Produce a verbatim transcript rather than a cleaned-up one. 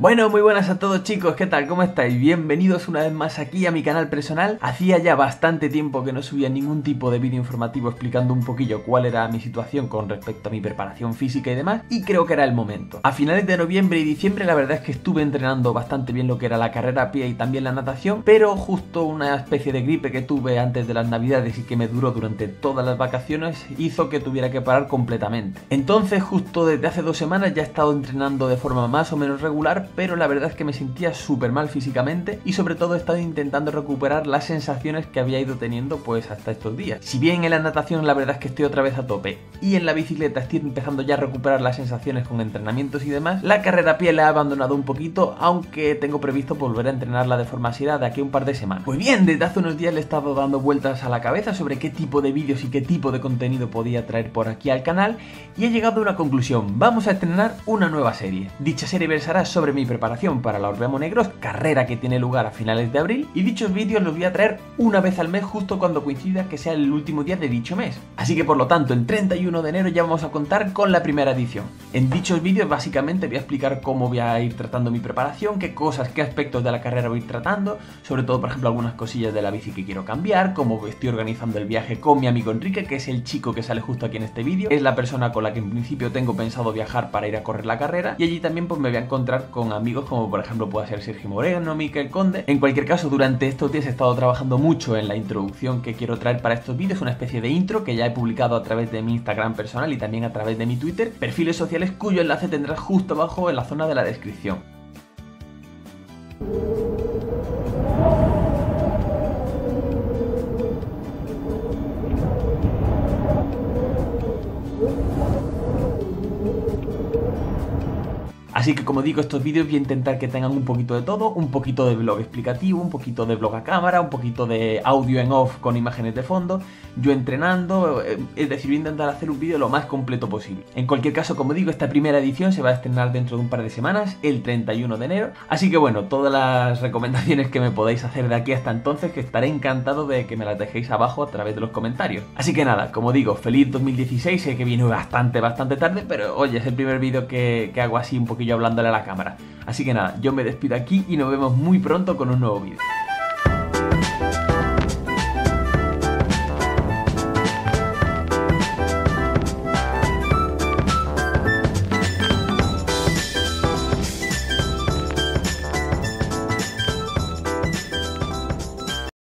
Bueno, muy buenas a todos chicos, ¿qué tal? ¿Cómo estáis? Bienvenidos una vez más aquí a mi canal personal. Hacía ya bastante tiempo que no subía ningún tipo de vídeo informativo explicando un poquillo cuál era mi situación con respecto a mi preparación física y demás, y creo que era el momento. A finales de noviembre y diciembre la verdad es que estuve entrenando bastante bien lo que era la carrera a pie y también la natación, pero justo una especie de gripe que tuve antes de las navidades y que me duró durante todas las vacaciones hizo que tuviera que parar completamente. Entonces justo desde hace dos semanas ya he estado entrenando de forma más o menos regular, pero la verdad es que me sentía súper mal físicamente y sobre todo he estado intentando recuperar las sensaciones que había ido teniendo pues hasta estos días. Si bien en la natación la verdad es que estoy otra vez a tope y en la bicicleta estoy empezando ya a recuperar las sensaciones con entrenamientos y demás, la carrera a pie la he abandonado un poquito, aunque tengo previsto volver a entrenarla de forma asidua de aquí a un par de semanas. Pues bien, desde hace unos días le he estado dando vueltas a la cabeza sobre qué tipo de vídeos y qué tipo de contenido podía traer por aquí al canal y he llegado a una conclusión: vamos a estrenar una nueva serie. Dicha serie versará sobre mi preparación para la Orbea Monegros, carrera que tiene lugar a finales de abril, y dichos vídeos los voy a traer una vez al mes justo cuando coincida que sea el último día de dicho mes. Así que por lo tanto el treinta y uno de enero ya vamos a contar con la primera edición. En dichos vídeos básicamente voy a explicar cómo voy a ir tratando mi preparación, qué cosas, qué aspectos de la carrera voy a ir tratando, sobre todo por ejemplo algunas cosillas de la bici que quiero cambiar, cómo estoy organizando el viaje con mi amigo Enrique, que es el chico que sale justo aquí en este vídeo, es la persona con la que en principio tengo pensado viajar para ir a correr la carrera, y allí también pues me voy a encontrar con amigos como por ejemplo pueda ser Sergio Moreno, Mikel Conde. En cualquier caso, durante estos días he estado trabajando mucho en la introducción que quiero traer para estos vídeos, una especie de intro que ya he publicado a través de mi Instagram personal y también a través de mi Twitter, perfiles sociales cuyo enlace tendrás justo abajo en la zona de la descripción. Así que como digo, estos vídeos voy a intentar que tengan un poquito de todo, un poquito de vlog explicativo, un poquito de vlog a cámara, un poquito de audio en off con imágenes de fondo, yo entrenando, es decir, voy a intentar hacer un vídeo lo más completo posible. En cualquier caso, como digo, esta primera edición se va a estrenar dentro de un par de semanas, el treinta y uno de enero, así que bueno, todas las recomendaciones que me podáis hacer de aquí hasta entonces, que estaré encantado de que me las dejéis abajo a través de los comentarios. Así que nada, como digo, feliz dos mil dieciséis, sé que viene bastante, bastante tarde, pero oye, es el primer vídeo que, que hago así un poquillo hablándole a la cámara. Así que nada, yo me despido aquí y nos vemos muy pronto con un nuevo vídeo.